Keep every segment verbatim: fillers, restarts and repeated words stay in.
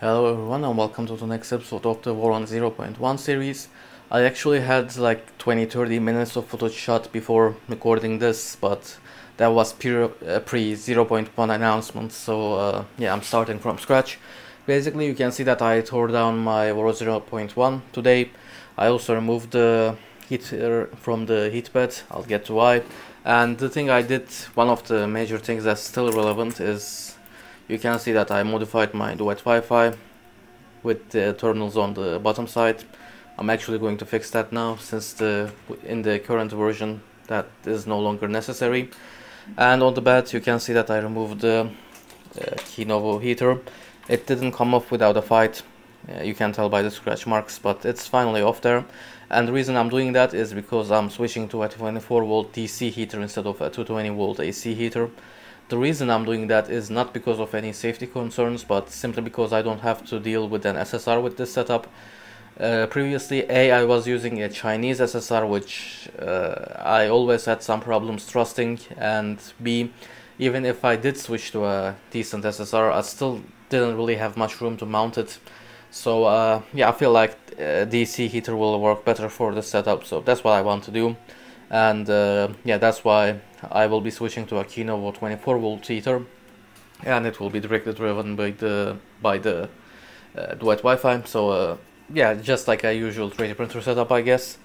Hello everyone and welcome to the next episode of the Voron zero point one series. I actually had like twenty to thirty minutes of footage shot before recording this, but that was pre zero point one announcement, so uh, yeah, I'm starting from scratch. Basically, you can see that I tore down my Voron zero point one today. I also removed the heater from the heat bed, I'll get to why. And the thing I did, one of the major things that's still relevant is you can see that I modified my Duet Wi-Fi with the terminals on the bottom side. I'm actually going to fix that now, since the in the current version that is no longer necessary. And on the bed you can see that I removed the uh, Keenovo heater. It didn't come off without a fight, uh, you can tell by the scratch marks, but it's finally off there. And the reason I'm doing that is because I'm switching to a twenty-four volt D C heater instead of a two hundred twenty volt A C heater. The reason I'm doing that is not because of any safety concerns, but simply because I don't have to deal with an S S R with this setup. Uh, previously, A, I was using a Chinese S S R, which uh, I always had some problems trusting, and B, even if I did switch to a decent S S R, I still didn't really have much room to mount it. So uh, yeah, I feel like a D C heater will work better for this setup, so that's what I want to do. And uh, yeah, that's why I will be switching to a Keenovo twenty-four volt heater, and it will be directly driven by the by the uh, Duet Wi-Fi. So uh, yeah, just like a usual three D printer setup, I guess.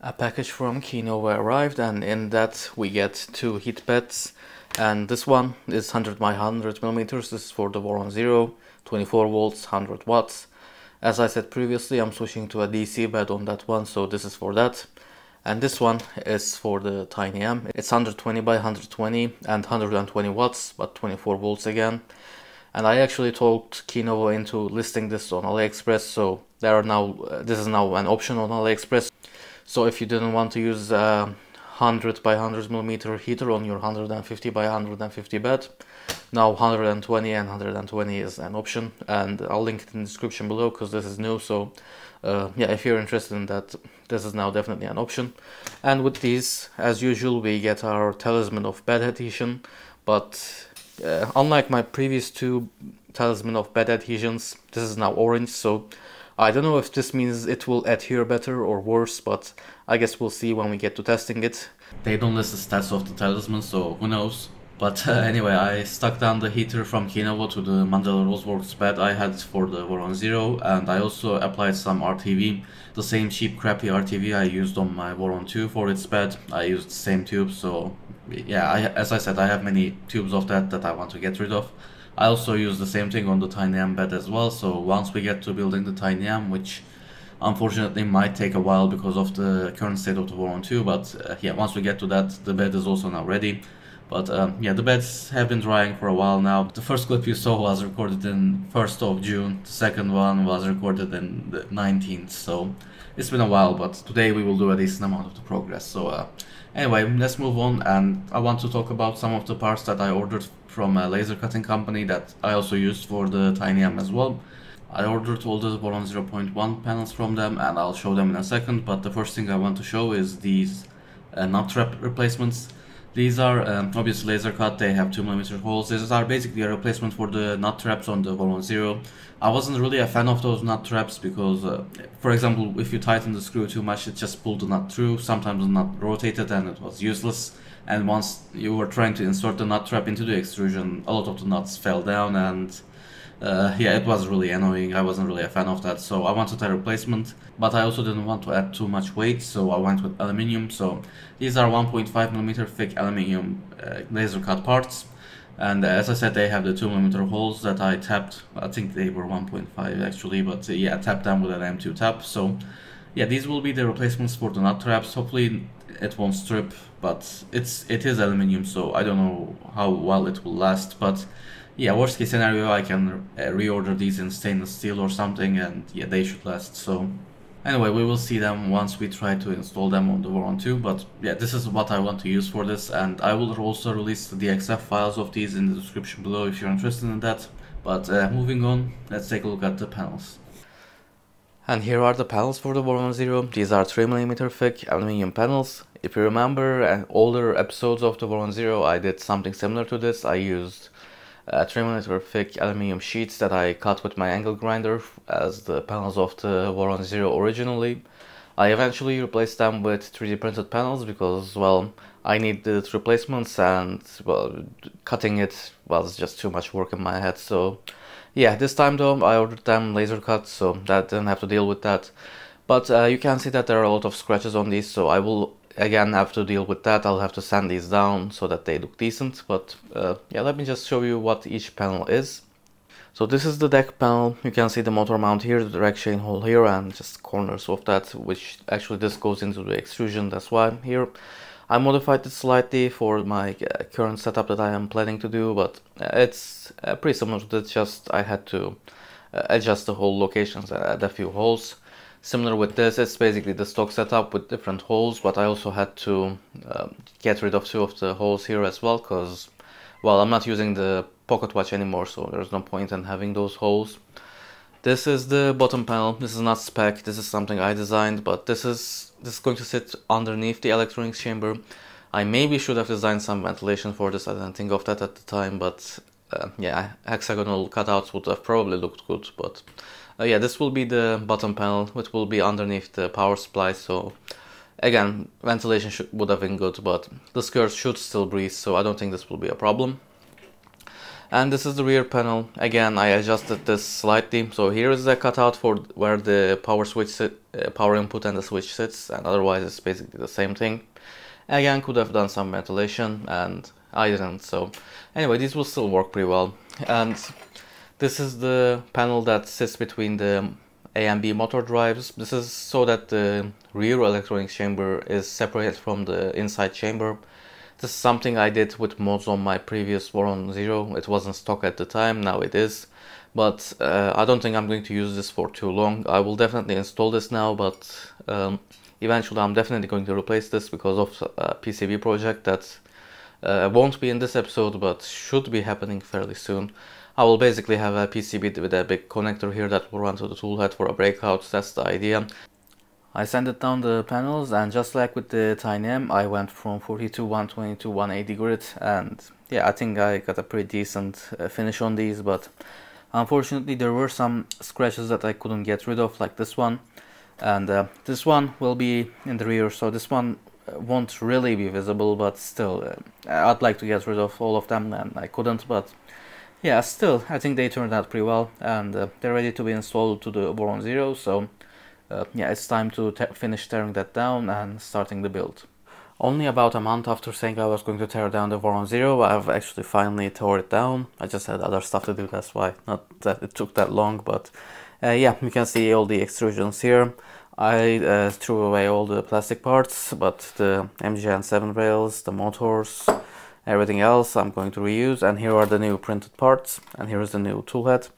A package from Keenovo arrived, and in that we get two heat beds. And this one is one hundred by one hundred millimeters. This is for the Voron Zero, twenty-four volts, one hundred watts. As I said previously, I'm switching to a D C bed on that one, so this is for that. And this one is for the Tiny M. It's one hundred twenty by one hundred twenty and one hundred twenty watts, but twenty-four volts again. And I actually talked Keenovo into listing this on Aliexpress, so there are now uh, this is now an option on Aliexpress. So if you didn't want to use a one hundred by one hundred millimeter heater on your one hundred fifty by one hundred fifty bed, now one hundred twenty and one hundred twenty is an option, and I'll link it in the description below because this is new. So uh, yeah, if you're interested in that, this is now definitely an option. And with these, as usual, we get our Talisman of Bed adhesion, but uh, unlike my previous two Talisman of Bed adhesions, this is now orange, so I don't know if this means it will adhere better or worse, but I guess we'll see when we get to testing it. They don't list the stats of the talisman, so who knows. But uh, anyway, I stuck down the heater from Keenovo to the Mandela Roseworks bed I had for the Voron Zero, and I also applied some R T V. The same cheap crappy R T V I used on my Voron two for its bed. I used the same tube, so yeah, I, as I said, I have many tubes of that that I want to get rid of. I also use the same thing on the Tiny M bed as well, so once we get to building the Tiny M, which unfortunately might take a while because of the current state of the Voron two, but uh, yeah, once we get to that, the bed is also now ready. But um, yeah, the beds have been drying for a while now. The first clip you saw was recorded in first of June, the second one was recorded in the nineteenth, so it's been a while, but today we will do a decent amount of the progress. So uh, anyway, let's move on, and I want to talk about some of the parts that I ordered from a laser cutting company that I also used for the Tiny M as well. I ordered all the Voron zero point one panels from them, and I'll show them in a second, but the first thing I want to show is these uh, knob trap replacements. These are um, obviously laser cut, they have two millimeter holes. These are basically a replacement for the nut traps on the Voron Zero. I wasn't really a fan of those nut traps because, uh, for example, if you tighten the screw too much, it just pulled the nut through. Sometimes the nut rotated and it was useless. And once you were trying to insert the nut trap into the extrusion, a lot of the nuts fell down, and uh, yeah, it was really annoying. I wasn't really a fan of that, so I wanted a replacement. But I also didn't want to add too much weight, so I went with aluminium. So these are one point five millimeter thick aluminium uh, laser cut parts. And as I said, they have the two millimeter holes that I tapped. I think they were one point five actually, but uh, yeah, I tapped them with an M two tap. So yeah, these will be the replacements for the nut traps. Hopefully it won't strip, but it's it is aluminium, so I don't know how well it will last. But yeah, worst case scenario, I can uh, reorder these in stainless steel or something, and yeah, they should last. So anyway, we will see them once we try to install them on the Voron two, but yeah, this is what I want to use for this, and I will also release the D X F files of these in the description below if you're interested in that. But uh, moving on, let's take a look at the panels. And here are the panels for the Voron Zero. These are three millimeter thick aluminium panels. If you remember uh, older episodes of the Voron Zero, I did something similar to this. I used uh, three millimeter thick aluminium sheets that I cut with my angle grinder as the panels of the Voron Zero originally. I eventually replaced them with three D printed panels because, well, I needed replacements and, well, cutting it was just too much work in my head. So yeah, this time though I ordered them laser cut, so that didn't have to deal with that. But uh, you can see that there are a lot of scratches on these, so I will again have to deal with that. I'll have to sand these down so that they look decent, but uh, yeah, let me just show you what each panel is. So this is the deck panel. You can see the motor mount here, the rack chain hole here, and just corners of that, which actually this goes into the extrusion, that's why I'm here. I modified it slightly for my current setup that I am planning to do, but it's pretty similar to that, just I had to adjust the hole locations, add a few holes. Similar with this, it's basically the stock setup with different holes, but I also had to um, get rid of two of the holes here as well, because, well, I'm not using the pocket watch anymore, so there's no point in having those holes. This is the bottom panel. This is not spec, this is something I designed, but this is this is going to sit underneath the electronics chamber. I maybe should have designed some ventilation for this, I didn't think of that at the time, but uh, yeah, hexagonal cutouts would have probably looked good, but uh, yeah, this will be the bottom panel, which will be underneath the power supply, so again, ventilation should, would have been good, but the skirts should still breathe, so I don't think this will be a problem. And this is the rear panel. Again, I adjusted this slightly. So here is the cutout for where the power switch sit, uh, power input and the switch sits, and otherwise it's basically the same thing. Again, could have done some ventilation, and I didn't. So anyway, these will still work pretty well. And this is the panel that sits between the A and B motor drives. This is so that the rear electronics chamber is separated from the inside chamber. This is something I did with mods on my previous Voron Zero. It wasn't stock at the time, now it is. But uh, I don't think I'm going to use this for too long. I will definitely install this now, but um, eventually I'm definitely going to replace this because of a P C B project that uh, won't be in this episode, but should be happening fairly soon. I will basically have a P C B with a big connector here that will run to the toolhead for a breakout. That's the idea. I sanded down the panels, and just like with the Tiny M, I went from forty to one twenty to one eighty grit, and yeah, I think I got a pretty decent uh, finish on these, but unfortunately there were some scratches that I couldn't get rid of, like this one, and uh, this one will be in the rear, so this one won't really be visible, but still, uh, I'd like to get rid of all of them, and I couldn't, but yeah, still, I think they turned out pretty well, and uh, they're ready to be installed to the Voron Zero, so Uh, yeah, it's time to te finish tearing that down and starting the build. Only about a month after saying I was going to tear down the Voron Zero, I've actually finally tore it down. I just had other stuff to do, that's why. Not that it took that long, but uh, yeah, you can see all the extrusions here. I uh, threw away all the plastic parts, but the M G N seven rails, the motors, everything else I'm going to reuse. And here are the new printed parts, and here is the new toolhead.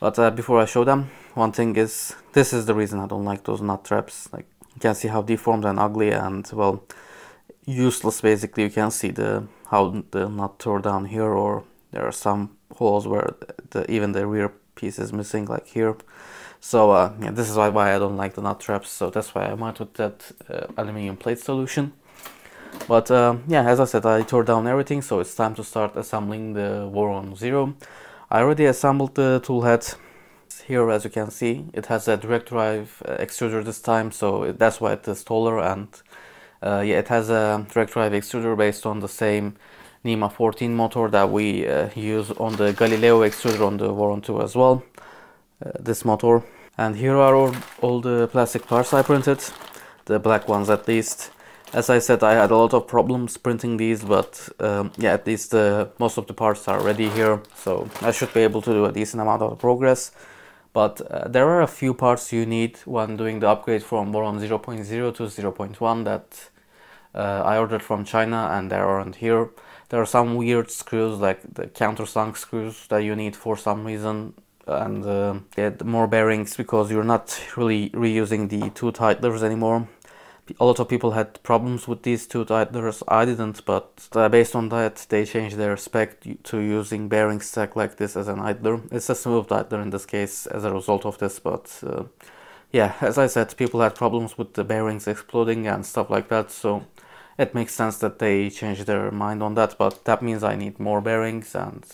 But uh, before I show them, one thing is, this is the reason I don't like those nut traps. Like, you can see how deformed and ugly and, well, useless basically. You can see the how the nut tore down here, or there are some holes where the, even the rear piece is missing, like here. So uh, yeah, this is why, why I don't like the nut traps, so that's why I went with that uh, aluminium plate solution. But uh, yeah, as I said, I tore down everything, so it's time to start assembling the Voron Zero. I already assembled the toolhead. Here, as you can see, it has a direct drive uh, extruder this time, so it, that's why it is taller, and uh, yeah, it has a direct drive extruder based on the same NEMA fourteen motor that we uh, use on the Galileo extruder on the Voron two as well, uh, this motor. And here are all, all the plastic parts I printed, the black ones at least. As I said, I had a lot of problems printing these, but um, yeah, at least uh, most of the parts are ready here, so I should be able to do a decent amount of progress. But uh, there are a few parts you need when doing the upgrade from Voron zero point zero to zero point one that uh, I ordered from China, and they aren't here. There are some weird screws, like the countersunk screws, that you need for some reason, and uh, get more bearings because you're not really reusing the two titlers anymore. A lot of people had problems with these two titlers, I didn't, but uh, based on that they changed their spec to using bearing stack like this as an idler. It's a smooth idler in this case as a result of this, but uh, yeah, as I said, people had problems with the bearings exploding and stuff like that, so it makes sense that they changed their mind on that, but that means I need more bearings, and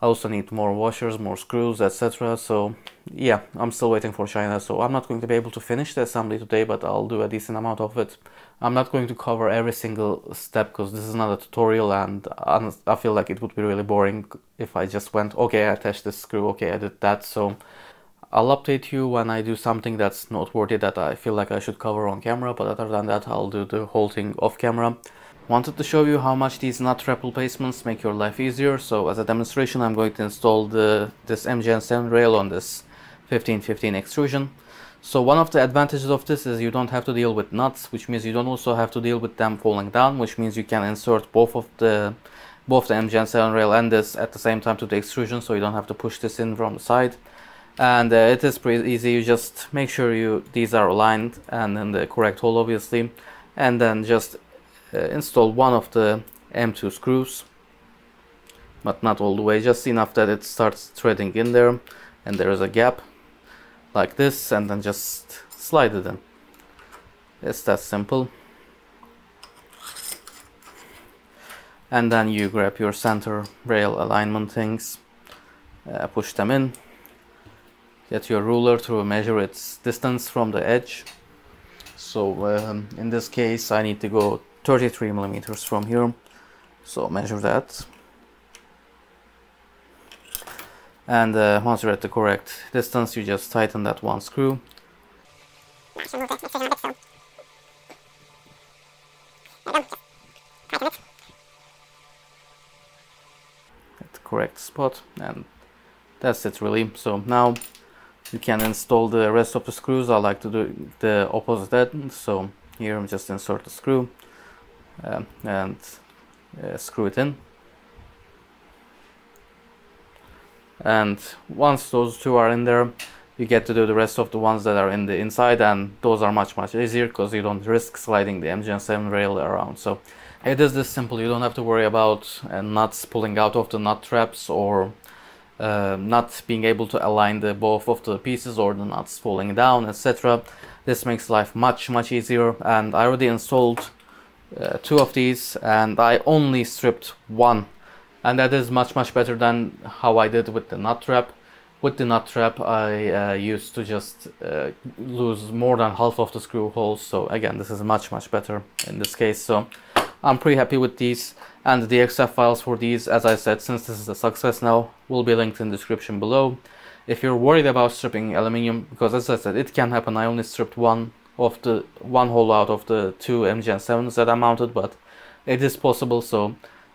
I also need more washers, more screws, et cetera. So yeah, I'm still waiting for China, so I'm not going to be able to finish the assembly today, but I'll do a decent amount of it. I'm not going to cover every single step because this is not a tutorial, and I feel like it would be really boring if I just went, okay, I attached this screw, okay, I did that. So I'll update you when I do something that's noteworthy that I feel like I should cover on camera, but other than that, I'll do the whole thing off camera. Wanted to show you how much these nut trap replacements make your life easier, so as a demonstration I'm going to install the, this M G N seven rail on this fifteen fifteen extrusion. So one of the advantages of this is you don't have to deal with nuts, which means you don't also have to deal with them falling down, which means you can insert both of the both the M G N seven rail and this at the same time to the extrusion, so you don't have to push this in from the side. And uh, it is pretty easy. You just make sure you these are aligned and in the correct hole, obviously, and then just uh, install one of the M two screws, but not all the way, just enough that it starts threading in there and there is a gap like this, and then just slide it in. It's that simple. And then you grab your center rail alignment things, uh, push them in. Get your ruler to measure its distance from the edge. So um, in this case I need to go thirty-three millimeters from here, so measure that, and uh, once you're at the correct distance you just tighten that one screw. At the correct spot, and that's it really. So now you can install the rest of the screws. I like to do the opposite end, so here I'm just insert the screw uh, and uh, screw it in. And once those two are in there, you get to do the rest of the ones that are in the inside, and those are much much easier because you don't risk sliding the M G N seven rail around. So it is this simple. You don't have to worry about uh, nuts pulling out of the nut traps, or Uh, not being able to align the both of the pieces, or the nuts falling down, et cetera. This makes life much much easier, and I already installed uh, two of these, and I only stripped one, and that is much much better than how I did with the nut trap. With the nut trap I uh, used to just uh, lose more than half of the screw holes, so again this is much much better in this case. So I'm pretty happy with these, and the D X F files for these, as I said, since this is a success now, will be linked in the description below. If you're worried about stripping aluminium, because as I said, it can happen, I only stripped one of the one hole out of the two M G N sevens that I mounted, but it is possible. So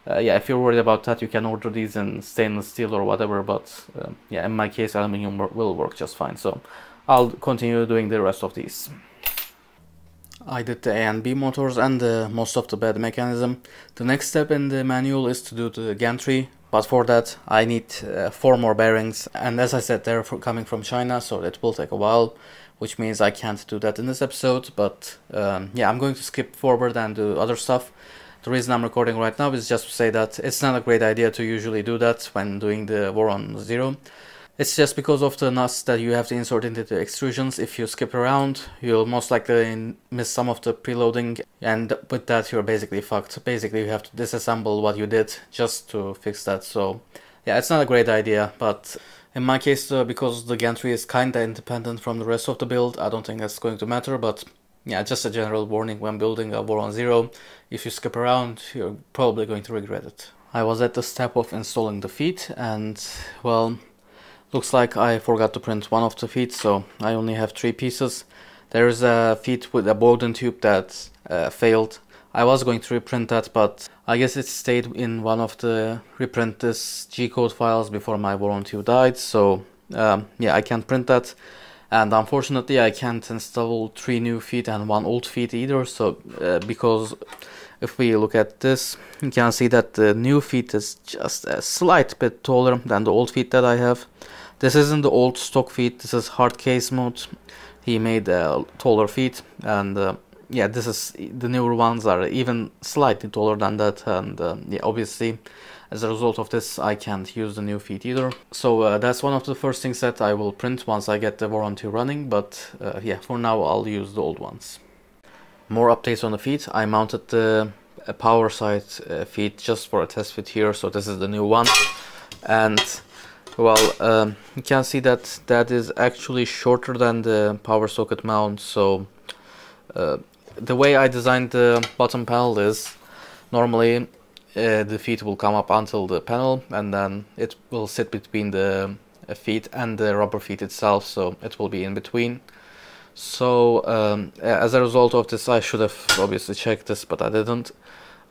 uh, yeah, if you're worried about that, you can order these in stainless steel or whatever, but uh, yeah, in my case aluminium will work just fine. So I'll continue doing the rest of these. I did the A and B motors and uh, most of the bed mechanism. The next step in the manual is to do the gantry, but for that I need uh, four more bearings, and as I said, they're coming from China, so it will take a while, which means I can't do that in this episode. But um, yeah, I'm going to skip forward and do other stuff. The reason I'm recording right now is just to say that it's not a great idea to usually do that when doing the Voron Zero. It's just because of the nuts that you have to insert into the extrusions. If you skip around, you'll most likely miss some of the preloading, and with that you're basically fucked. Basically you have to disassemble what you did just to fix that. So yeah, it's not a great idea, but in my case uh, because the gantry is kinda independent from the rest of the build, I don't think that's going to matter. But yeah, just a general warning when building a Voron Zero, if you skip around you're probably going to regret it. I was at the step of installing the feet, and well, looks like I forgot to print one of the feet, so I only have three pieces. There is a feet with a Bowden tube that uh, failed. I was going to reprint that, but I guess it stayed in one of the reprint this G-code files before my Voron two died, so um, yeah, I can't print that. And unfortunately I can't install three new feet and one old feet either, so uh, because if we look at this, you can see that the new feet is just a slight bit taller than the old feet that I have. This isn't the old stock feet, this is hard case mode. He made uh, taller feet, and uh, yeah, this is the newer ones are even slightly taller than that, and uh, yeah, obviously as a result of this I can't use the new feet either. So uh, that's one of the first things that I will print once I get the Voron two running, but uh, yeah, for now I'll use the old ones. More updates on the feet. I mounted the power side uh, feet just for a test fit here, so this is the new one. and well, um, you can see that that is actually shorter than the power socket mount. So uh, the way I designed the bottom panel is normally uh, the feet will come up until the panel, and then it will sit between the feet and the rubber feet itself, so it will be in between. So um, as a result of this, I should have obviously checked this, but I didn't.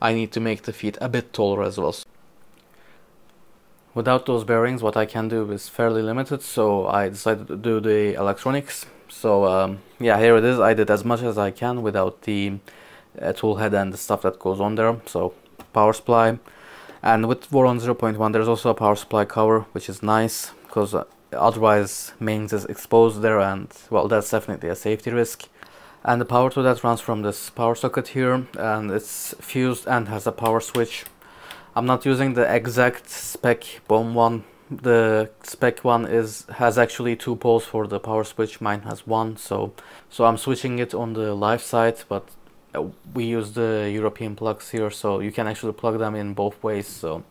I need to make the feet a bit taller as well. Without those bearings, what I can do is fairly limited, so I decided to do the electronics. So um, yeah, here it is. I did as much as I can without the uh, tool head and the stuff that goes on there. So power supply, and with Voron zero point one there's also a power supply cover, which is nice, because uh, otherwise mains is exposed there, and well, that's definitely a safety risk. And the power to that runs from this power socket here, and it's fused and has a power switch. I'm not using the exact spec bomb one. The spec one is has actually two poles for the power switch, mine has one, so so I'm switching it on the live side, but we use the European plugs here, so you can actually plug them in both ways. So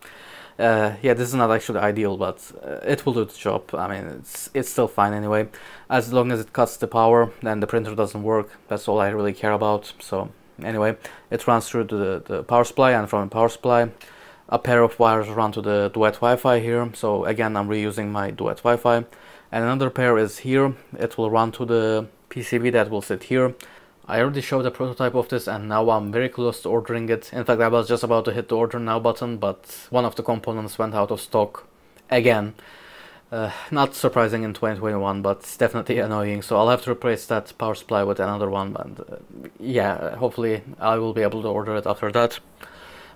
Uh, yeah, this is not actually ideal, but uh, it will do the job. I mean, it's it's still fine anyway. As long as it cuts the power, then the printer doesn't work. That's all I really care about. So anyway, it runs through to the, the power supply, and from the power supply, a pair of wires run to the Duet Wi-Fi here. So again, I'm reusing my Duet Wi-Fi. And another pair is here. It will run to the P C B that will sit here. I already showed a prototype of this, and now I'm very close to ordering it. In fact, I was just about to hit the order now button, but one of the components went out of stock again. Uh, not surprising in twenty twenty-one, but it's definitely annoying. So I'll have to replace that power supply with another one, and uh, yeah, hopefully I will be able to order it after that.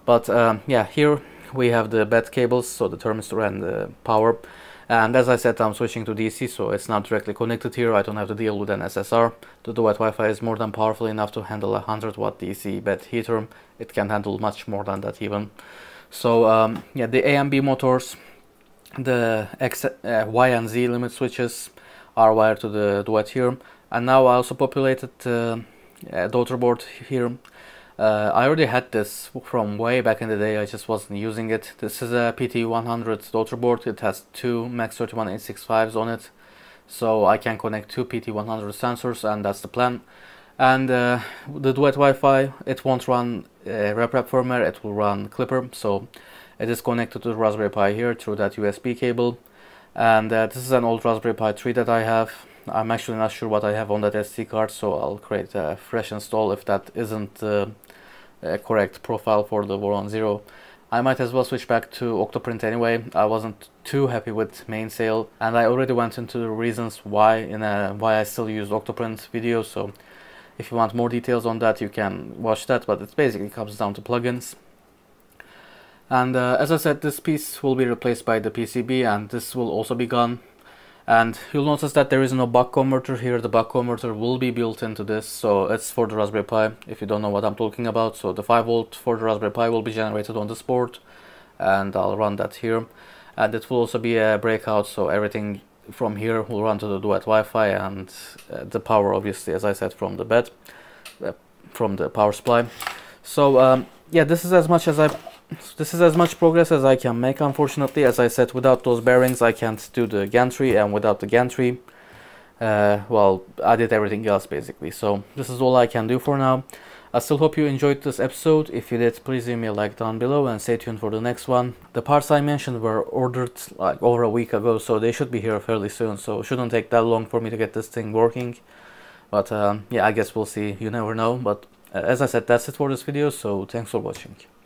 But um, yeah, here we have the bed cables, so the thermistor and the power. And as I said, I'm switching to D C, so it's not directly connected here. I don't have to deal with an S S R. The Duet Wi-Fi is more than powerful enough to handle a one hundred watt D C bed heater. It can handle much more than that even. So um, yeah, the A and B motors, the X, uh, Y and Z limit switches are wired to the Duet here. And now I also populated the uh, daughter board here. Uh, I already had this from way back in the day, I just wasn't using it. This is a P T one hundred daughter board. It has two Max three one eight six fives on it, so I can connect two P T one hundred sensors, and that's the plan. And uh, the Duet Wi-Fi, it won't run uh, RepRap firmware, it will run Clipper, so it is connected to the Raspberry Pi here through that U S B cable. And uh, this is an old Raspberry Pi three that I have. I'm actually not sure what I have on that S D card, so I'll create a fresh install if that isn't uh, a correct profile for the Voron Zero. I might as well switch back to Octoprint anyway. I wasn't too happy with Mainsail, and I already went into the reasons why in a why I still use Octoprint video. So if you want more details on that, you can watch that. But it basically comes down to plugins. And uh, as I said, this piece will be replaced by the P C B, and this will also be gone. And you'll notice that there is no buck converter here. The buck converter will be built into this, so it's for the Raspberry Pi, if you don't know what I'm talking about. So the five volt for the Raspberry Pi will be generated on this board, and I'll run that here. And it will also be a breakout, so everything from here will run to the Duet Wi-Fi, and uh, the power, obviously, as I said, from the bed, uh, from the power supply. So um, yeah, this is as much as I... This is as much progress as I can make. Unfortunately, as I said, without those bearings I can't do the gantry, and without the gantry, uh, well, I did everything else basically. So this is all I can do for now. I still hope you enjoyed this episode. If you did, please leave me a like down below and stay tuned for the next one. The parts I mentioned were ordered like over a week ago, so they should be here fairly soon, so it shouldn't take that long for me to get this thing working. But um, yeah, I guess we'll see, you never know. But uh, as I said, that's it for this video, so thanks for watching.